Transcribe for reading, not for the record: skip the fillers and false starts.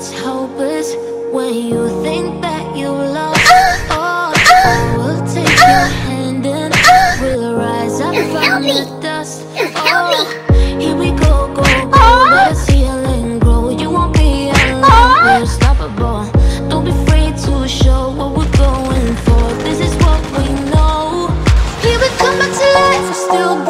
it's hopeless when you think that you love all. I will take your hand and we'll rise up from the dust. Oh, here we go, go, go. Let's heal and grow. You won't be alone. We're unstoppable. Don't be afraid to show what we're going for. This is what we know. Here we come back to life. We're still.